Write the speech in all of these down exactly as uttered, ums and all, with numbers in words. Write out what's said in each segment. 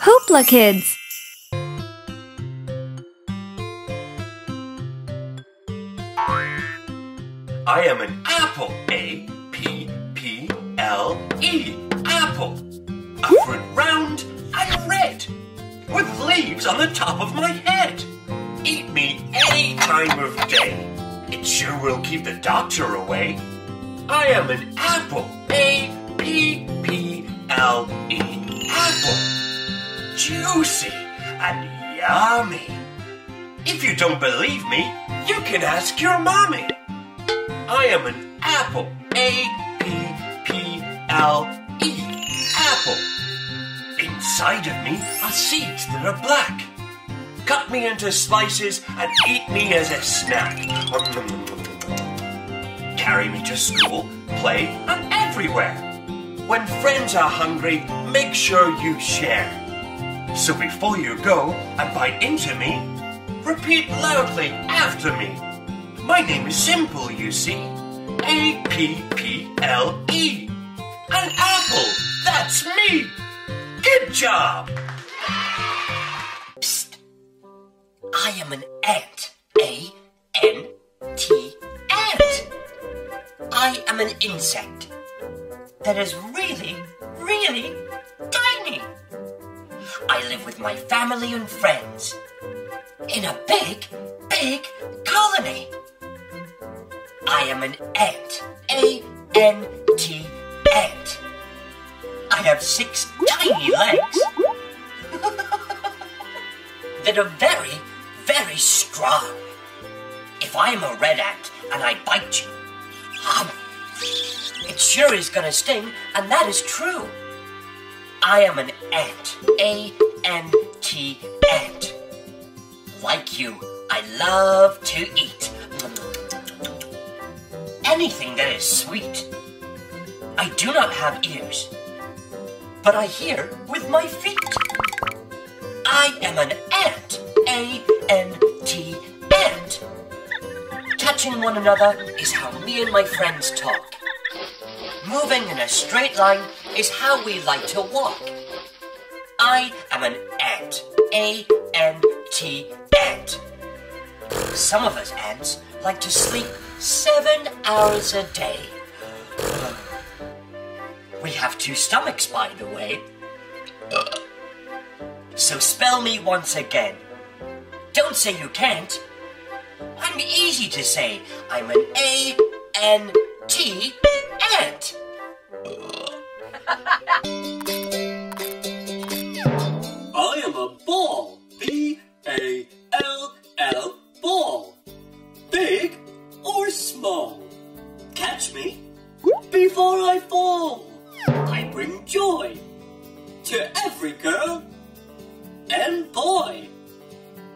HooplaKidz. I am an apple. A P P L E. Apple. Up and round and red, with leaves on the top of my head. Eat me any time of day. It sure will keep the doctor away. I am an apple. A P P L E. Apple. Juicy and yummy. If you don't believe me, you can ask your mommy. I am an apple. A P P L E. Apple. Inside of me are seeds that are black. Cut me into slices and eat me as a snack. Carry me to school, play, and everywhere. When friends are hungry, make sure you share. So before you go and bite into me, repeat loudly after me. My name is simple, you see. A P P L E. An apple, that's me. Good job. Psst. I am an ant. A N T. Ant. I am an insect that is really, really tiny. I live with my family and friends in a big, big colony. I am an ant. A N T. Ant. I have six tiny legs that are very, very strong. If I am a red ant and I bite you, um, it sure is gonna sting, and that is true. I am an ant. A N T. Ant. Like you, I love to eat anything that is sweet. I do not have ears, but I hear with my feet. I am an ant. A N T. Ant. Touching one another is how me and my friends talk. Moving in a straight line is how we like to walk. I am an ant. A N T. Ant. Some of us ants like to sleep seven hours a day. We have two stomachs, by the way. So spell me once again. Don't say you can't. I'm easy to say. I'm an A N T. Ant. I am a ball. B A L L. Ball. Big or small. Catch me before I fall. I bring joy to every girl and boy.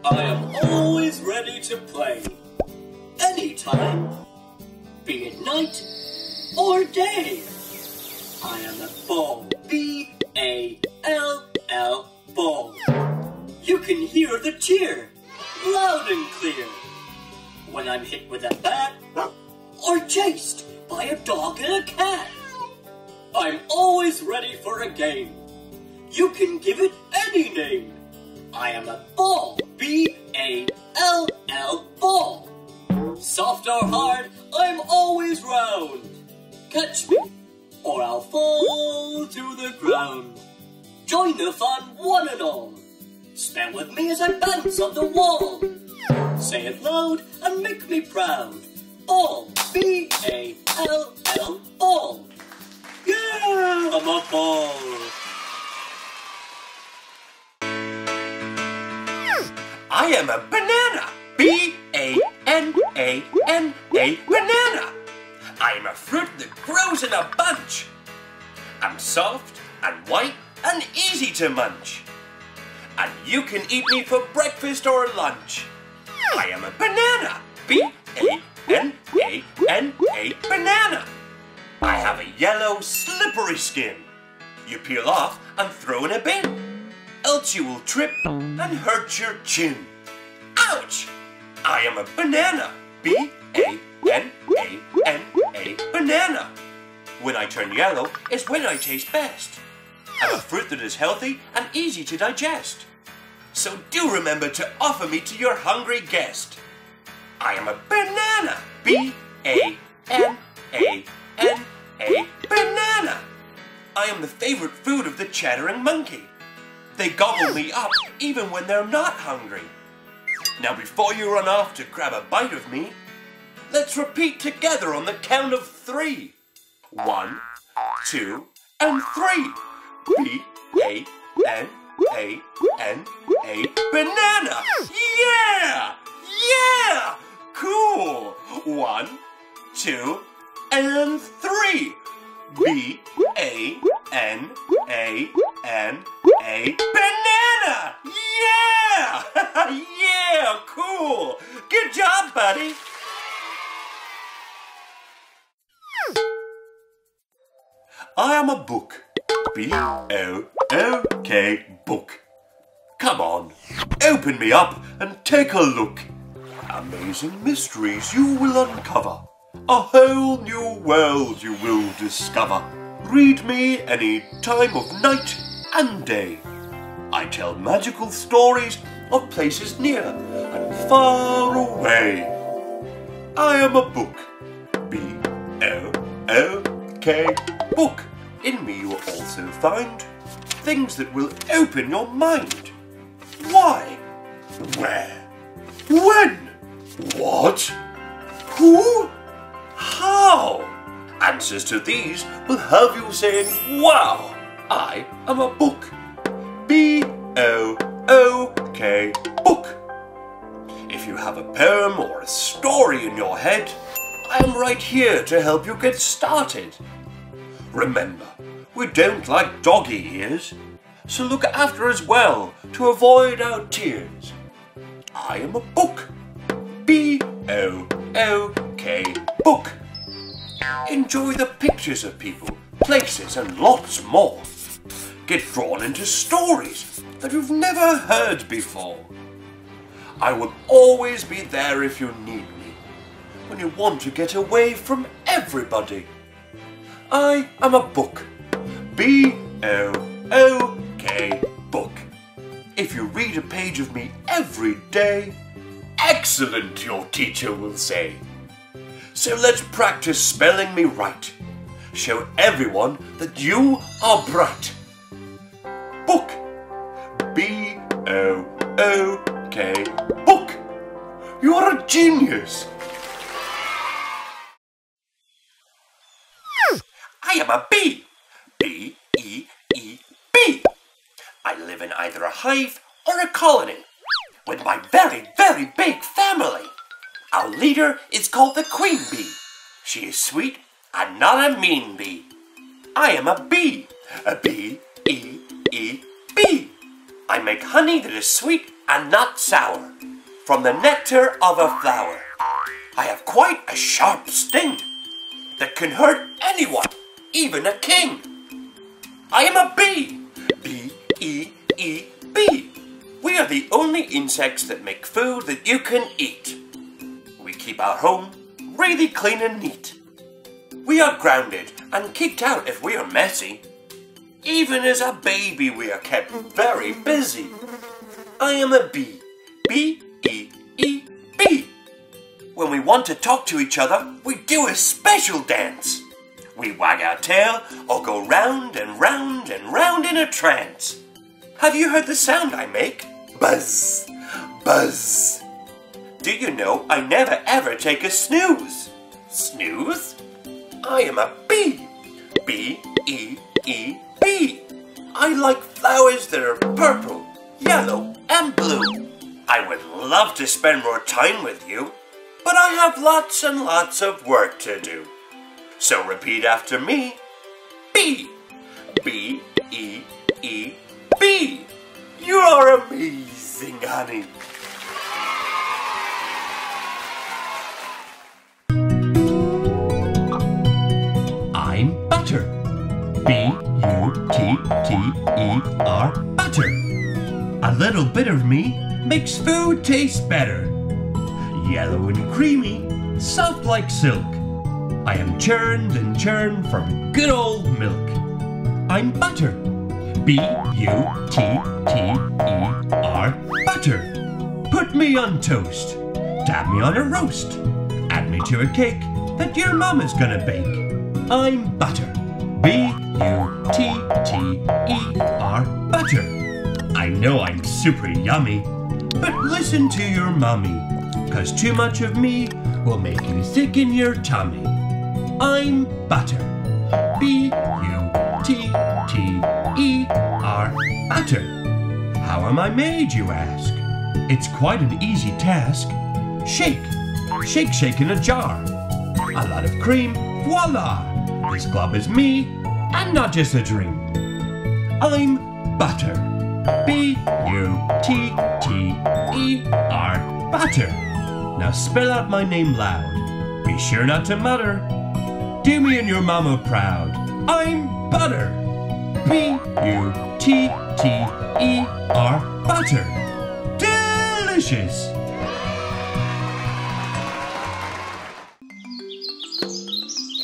I am always ready to play. Anytime. Be it night or day. I am a ball. B A L L. Ball. You can hear the cheer loud and clear when I'm hit with a bat or chased by a dog and a cat. I'm always ready for a game. You can give it any name. I am a ball. B A L L. Ball. Soft or hard, I'm always round. Catch me or I'll fall to the ground. Join the fun, one and all. Stand with me as I bounce on the wall. Say it loud and make me proud. Ball. B A L L. Ball. Yeah, I'm a ball. I am a banana. B A N A N A. Banana. I am a fruit that grows in a bunch. I'm soft and white and easy to munch. And you can eat me for breakfast or lunch. I am a banana. B A N A N A. Banana. I have a yellow, slippery skin. You peel off and throw in a bin, else you will trip and hurt your chin. Ouch! I am a banana. B A N A N A. Banana. When I turn yellow is when I taste best. and fruit that is healthy and easy to digest. So do remember to offer me to your hungry guest. I am a banana. B A N A N A, banana. I am the favorite food of the chattering monkey. They gobble me up even when they're not hungry. Now before you run off to grab a bite of me, let's repeat together on the count of three. One, two, and three. B A N A N A, banana. Yeah! Yeah! Cool! One, two, and three. B A N A N A, banana! Yeah! Yeah! Cool! Good job, buddy! I am a book. B O O K, book. Come on, open me up and take a look. Amazing mysteries you will uncover. A whole new world you will discover. Read me any time of night and day. I tell magical stories of places near and far away. I am a book. B O O K, book. In me you will also find things that will open your mind. Why? Where? When? What? Who? How? Answers to these will have you saying, wow, I am a book. B O O K, book. If you have a poem or a story in your head, I am right here to help you get started. Remember, we don't like doggy ears, so look after us well to avoid our tears. I am a book. B O O K, book. Enjoy the pictures of people, places and lots more. Get drawn into stories that you've never heard before. I will always be there if you need me, when you want to get away from everybody. I am a book. B O O K, book. If you read a page of me every day, excellent, your teacher will say. So let's practice spelling me right. Show everyone that you are bright. Book. B O O K, book. You are a genius. I am a bee. B E E B. I live in either a hive or a colony with my very, very big family. Our leader is called the queen bee. She is sweet and not a mean bee. I am a bee. A B E E B. I make honey that is sweet and not sour from the nectar of a flower. I have quite a sharp sting that can hurt anyone, even a king. I am a bee. B E E B. We are the only insects that make food that you can eat. We keep our home really clean and neat. We are grounded and kicked out if we are messy. Even as a baby we are kept very busy. I am a bee. B E E B. When we want to talk to each other, we do a special dance. We wag our tail or go round and round and round in a trance. Have you heard the sound I make? Buzz, buzz. Do you know I never ever take a snooze? Snooze? I am a bee. B E E B. I like flowers that are purple, yellow and blue. I would love to spend more time with you, but I have lots and lots of work to do. So repeat after me. Bee. B E E B. You are amazing, honey. I'm butter. B U T T E R, butter. A little bit of me makes food taste better. Yellow and creamy, soft like silk. I am churned and churned from good old milk. I'm butter. B U T T E R, butter. Put me on toast, dab me on a roast, add me to a cake that your mama's gonna bake. I'm butter, B U T T E R, butter. I know I'm super yummy, but listen to your mommy, cause too much of me will make you sick in your tummy. I'm butter, B U T T E R, butter. How am I made, you ask? It's quite an easy task. Shake, shake, shake in a jar. A lot of cream, voila! This glob is me, and not just a dream. I'm butter, B U T T E R, butter. Now spell out my name loud. Be sure not to mutter. Do me and your mama proud. I'm butter, B U T T E R, butter. Delicious!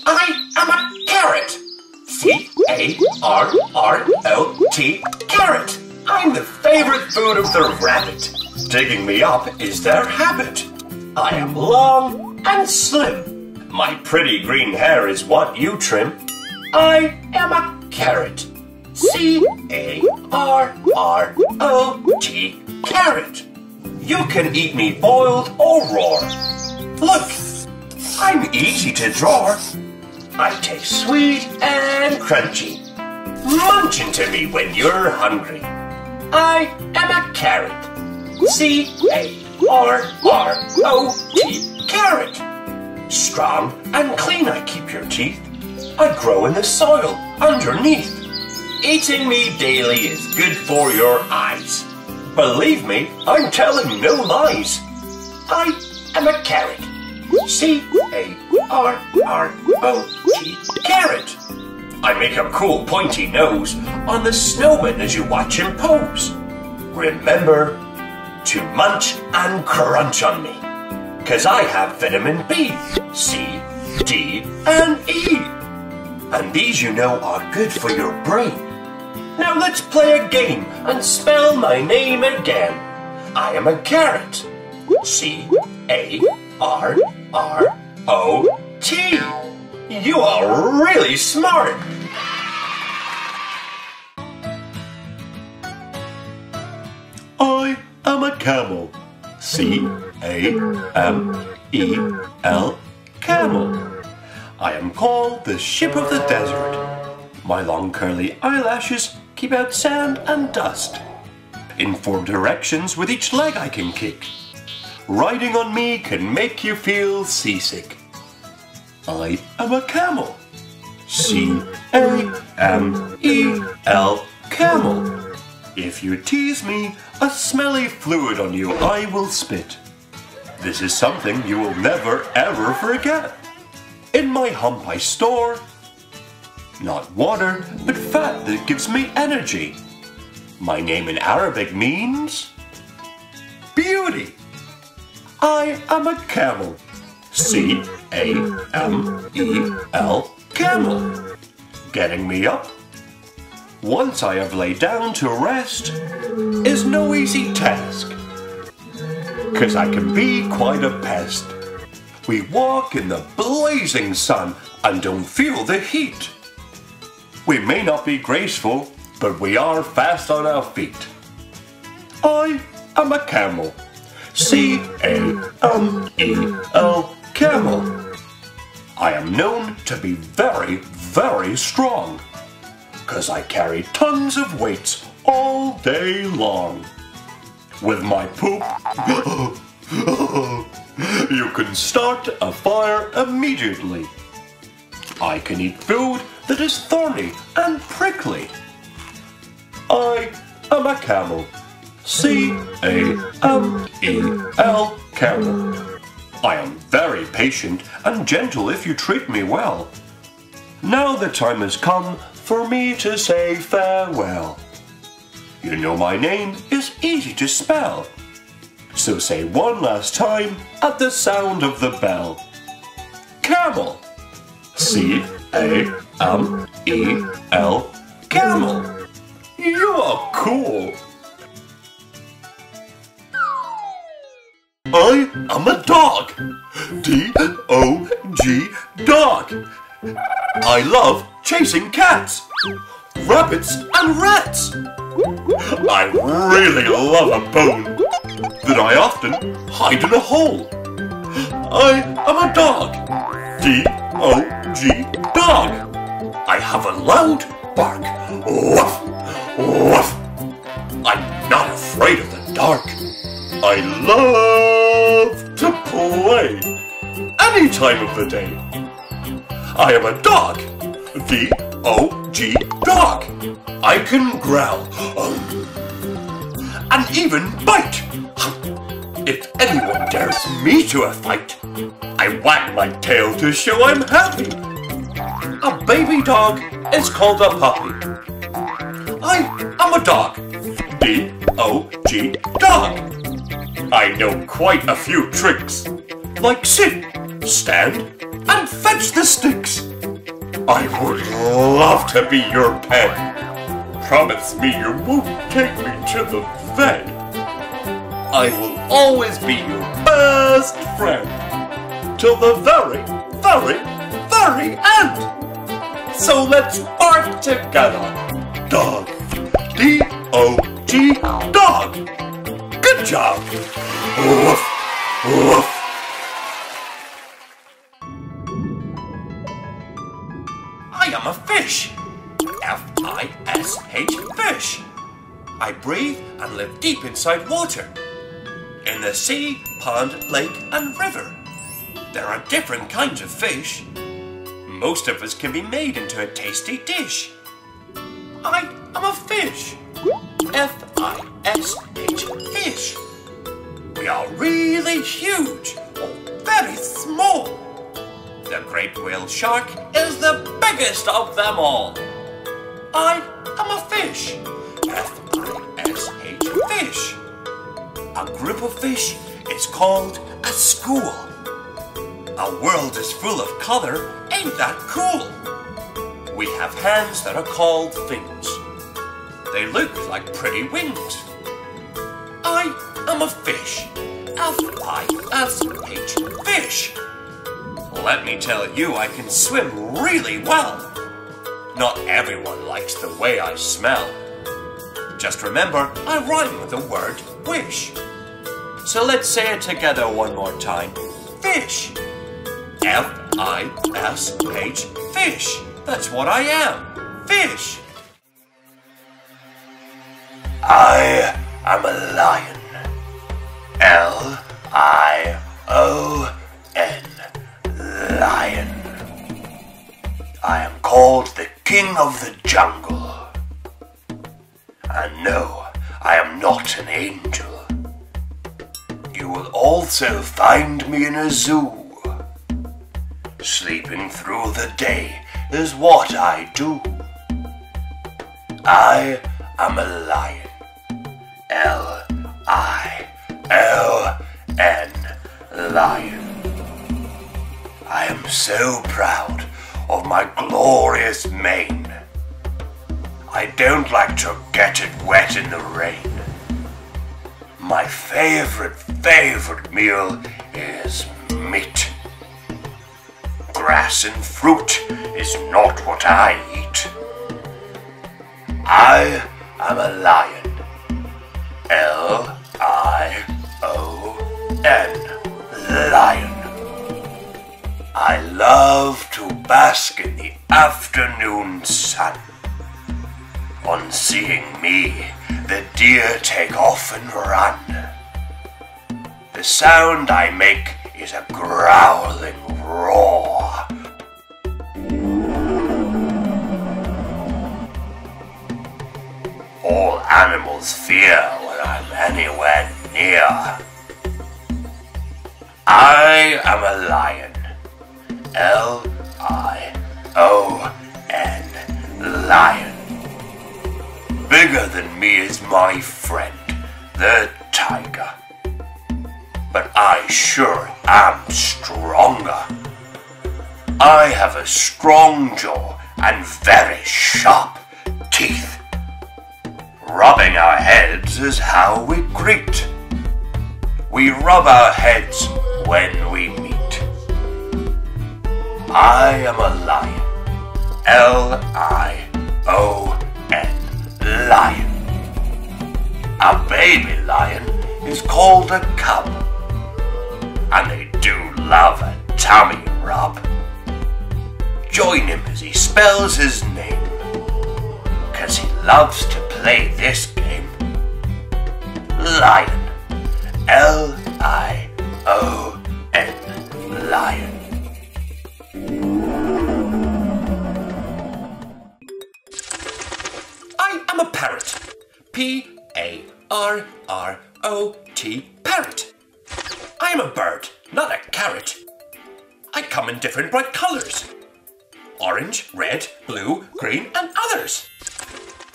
I am a carrot, C A R R O T, carrot. I'm the favorite food of the rabbit. Digging me up is their habit. I am long and slim. My pretty green hair is what you trim. I am a carrot, C A R R O T, carrot. You can eat me boiled or raw. Look, I'm easy to draw. I taste sweet and crunchy. Munch into me when you're hungry. I am a carrot, C A R R O T, carrot. Strong and clean I keep your teeth. I grow in the soil underneath. Eating me daily is good for your eyes. Believe me, I'm telling no lies. I am a carrot, C A R R O T, carrot. I make a cool pointy nose on the snowman as you watch him pose. Remember to munch and crunch on me, cause I have vitamin B, C, D, and E. And these, you know, are good for your brain. Now let's play a game and spell my name again. I am a carrot, C A R R O T. You are really smart. I am a camel, C A M E L, camel. I am called the ship of the desert. My long curly eyelashes keep out sand and dust. In four directions with each leg I can kick. Riding on me can make you feel seasick. I am a camel, C A M E L, camel. If you tease me, a smelly fluid on you I will spit. This is something you will never ever forget. In my hump I store not water, but fat that gives me energy. My name in Arabic means beauty. I am a camel, C A M E L, camel. Getting me up once I have laid down to rest is no easy task, cause I can be quite a pest. We walk in the blazing sun and don't feel the heat. We may not be graceful, but we are fast on our feet. I am a camel, C A M E L, camel. I am known to be very, very strong, cause I carry tons of weights all day long. With my poop, you can start a fire immediately. I can eat food that is thorny and prickly. I am a camel, C A M E L, camel. I am very patient and gentle if you treat me well. Now the time has come for me to say farewell. You know my name is easy to spell, so say one last time at the sound of the bell. Camel, C A M E L, camel. You are cool. I am a dog. D O G, dog. I love chasing cats, rabbits and rats. I really love a bone that I often hide in a hole. I am a dog. D O G, dog. I have a loud bark. Woof, woof. I'm not afraid of the dark. I love to play any time of the day. I am a dog. D O G, dog. I can growl and even bite. If anyone dares me to a fight, I wag my tail to show I'm happy. A baby dog is called a puppy. I am a dog. D O G, dog. I know quite a few tricks, like sit, stand, and fetch the sticks. I would love to be your pet. Promise me you won't take me to the vet. I will always be your best friend, till the very, very, very end. So let's bark together. Dog. D O G, dog. Good job! Woof, woof. I am a fish. F I S H, fish. I breathe and live deep inside water. In the sea, pond, lake and river. There are different kinds of fish. Most of us can be made into a tasty dish. I am a fish. F I S H, fish. We are really huge or very small. The great whale shark is the biggest of them all. I am a fish. F I S H, fish. A group of fish is called a school. A world is full of color, ain't that cool? We have hands that are called fins. They look like pretty wings. I am a fish. F I S H, fish. Let me tell you, I can swim really well. Not everyone likes the way I smell. Just remember, I rhyme with the word wish. So let's say it together one more time. Fish. F I S H, fish. That's what I am. Fish. I am a lion. L I O N, lion. I am called the king of the jungle. And no, I am not an angel. You will also find me in a zoo. Sleeping through the day is what I do. I am a lion. L I O N, lion. I am so proud of my glorious mane. I don't like to get it wet in the rain. My favorite, favorite meal is meat. Grass and fruit is not what I eat. I am a lion. L I O N, lion. I love to bask in the afternoon sun. On seeing me, the deer take off and run. The sound I make is a growling roar. All animals fear when I'm anywhere near. I am a lion. L I O N, lion. Bigger than me is my friend, the tiger. But I sure am stronger. I have a strong jaw and very sharp teeth. Rubbing our heads is how we greet. We rub our heads when we meet. I am a lion. L I O N. Lion. A baby lion is called a cub. And they do love a tummy rub. Join him as he spells his name, 'cause he loves to play this game. Lion. L I O N. Lion. I am a parrot. P A R R O T. Parrot. I am a bird, not a carrot. I come in different bright colours. Orange, red, blue, green and others.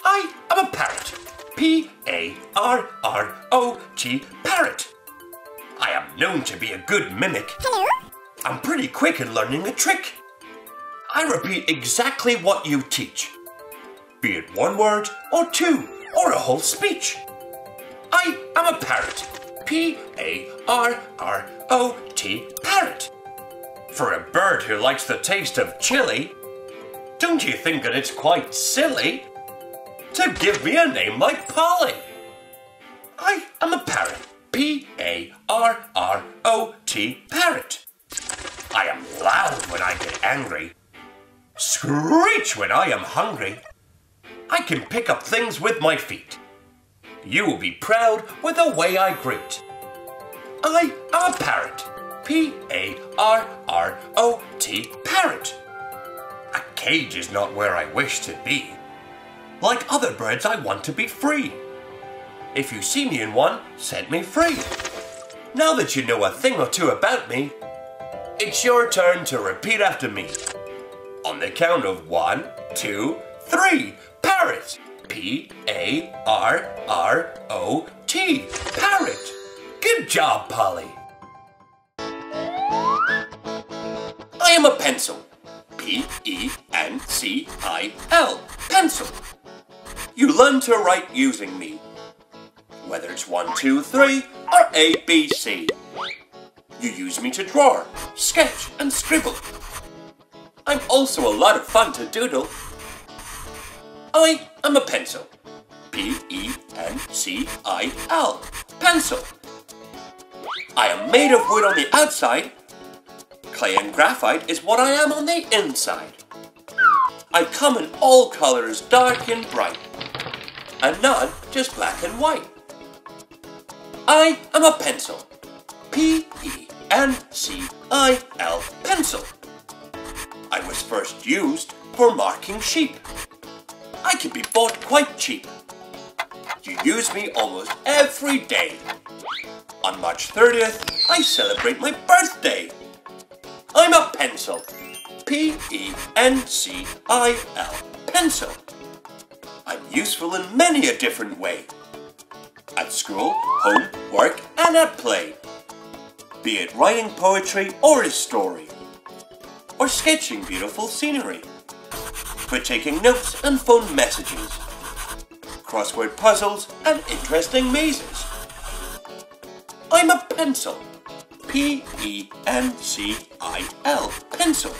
I am a parrot. P A R R O T. Parrot. I am known to be a good mimic. Hello? I'm pretty quick in learning a trick. I repeat exactly what you teach, be it one word or two or a whole speech. I am a parrot. P A R R O T. Parrot. For a bird who likes the taste of chili, don't you think that it's quite silly to give me a name like Polly? I am a parrot. P A R R O T. Parrot. I am loud when I get angry, screech when I am hungry. I can pick up things with my feet. You will be proud with the way I greet. I am a parrot. P A R R O T. Parrot. A cage is not where I wish to be. Like other birds, I want to be free. If you see me in one, set me free. Now that you know a thing or two about me, it's your turn to repeat after me. On the count of one, two, three. Parrot. P A R R O T. Parrot. Good job, Polly. I am a pencil. P E N C I L. Pencil. You learn to write using me, whether it's one, two, three, or A, B, C. You use me to draw, sketch, and scribble. I'm also a lot of fun to doodle. I am a pencil. P E N C I L. Pencil. I am made of wood on the outside. Clay and graphite is what I am on the inside. I come in all colors, dark and bright, and not just black and white. I am a pencil. P E N C I L. Pencil. I was first used for marking sheep. I can be bought quite cheap. You use me almost every day. On March thirtieth, I celebrate my birthday. I'm a pencil. P E N C I L. Pencil. I'm useful in many a different way. At school, home, work, and at play. Be it writing poetry or a story, or sketching beautiful scenery, for taking notes and phone messages, crossword puzzles and interesting mazes. I'm a pencil. P E N C I L. Pencil.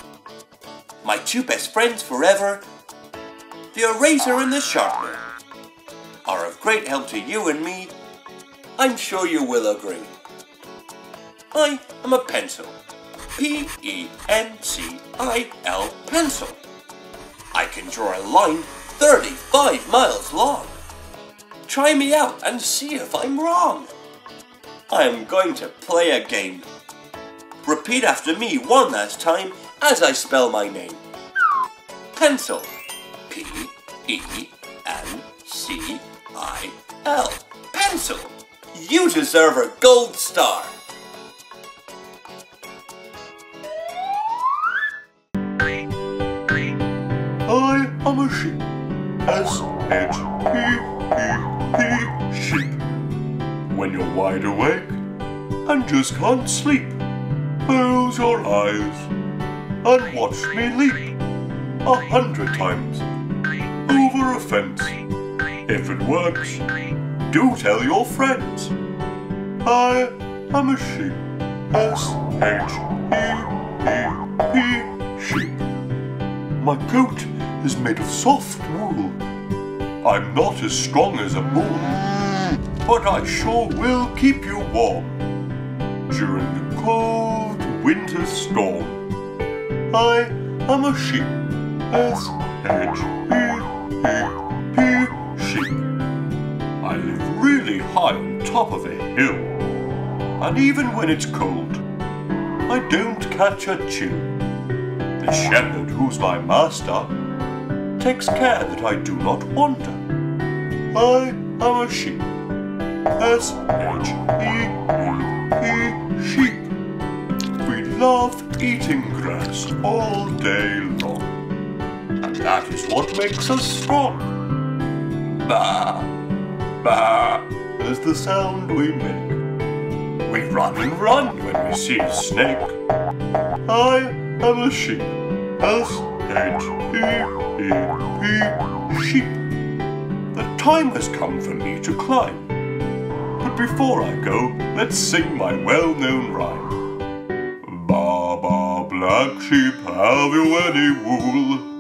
My two best friends forever, the eraser and the sharpener, are of great help to you and me. I'm sure you will agree. I am a pencil. P E N C I L. Pencil. I can draw a line thirty-five miles long. Try me out and see if I'm wrong. I am going to play a game. Repeat after me one last time as I spell my name. Pencil. P E N C I L. Pencil. You deserve a gold star. I am a sheep. S H E E P. Sheep. When you're wide awake and just can't sleep, close your eyes and watch me leap a hundred times over a fence If it works, do tell your friends. I am a sheep. S H E E P, sheep. My coat is made of soft wool. I'm not as strong as a bull, but I sure will keep you warm during the cold winter storm. I am a sheep. S H E E P, sheep. I live really high on top of a hill, and even when it's cold, I don't catch a chill. The shepherd, who's my master, takes care that I do not wander. I am a sheep. S H E E P, sheep. We love eating grass all day long, and that is what makes us strong. Bah, bah is the sound we make. We run and run when we see a snake. I am a sheep. S H E E P, sheep. The time has come for me to climb, but before I go, let's sing my well-known rhyme. Ba ba, black sheep, have you any wool?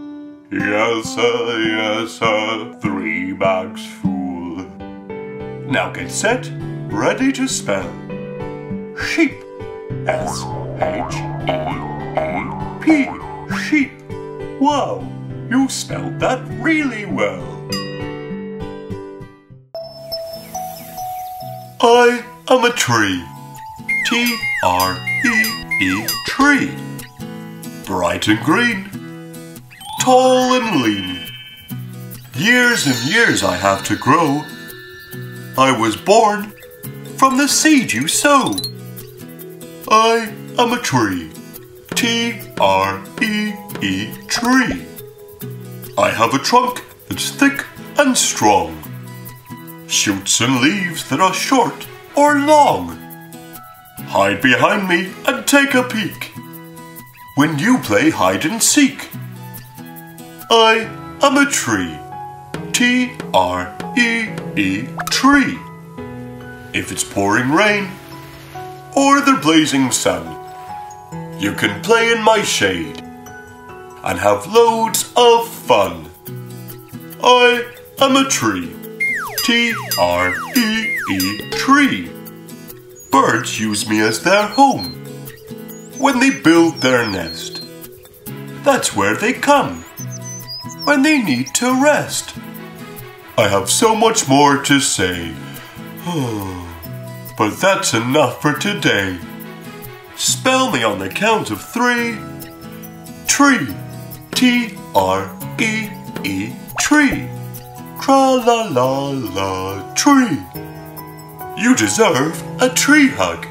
Yes sir, yes sir, three bags full. Now get set, ready to spell sheep. S H E E P, sheep. Wow, you spelled that really well. I am a tree. T R E E, tree. Bright and green, tall and lean. Years and years I have to grow. I was born from the seed you sow. I am a tree. T R E E, tree. I have a trunk that's thick and strong, shoots and leaves that are short or long. Hide behind me and take a peek when you play hide and seek. I am a tree. T R E E, tree. If it's pouring rain or the blazing sun, you can play in my shade and have loads of fun. I am a tree. T R E E, tree. Birds use me as their home when they build their nest. That's where they come when they need to rest. I have so much more to say, but that's enough for today. Spell me on the count of three. Tree. T R E E, tree. Tra-la-la-la, tree. You deserve a tree hug.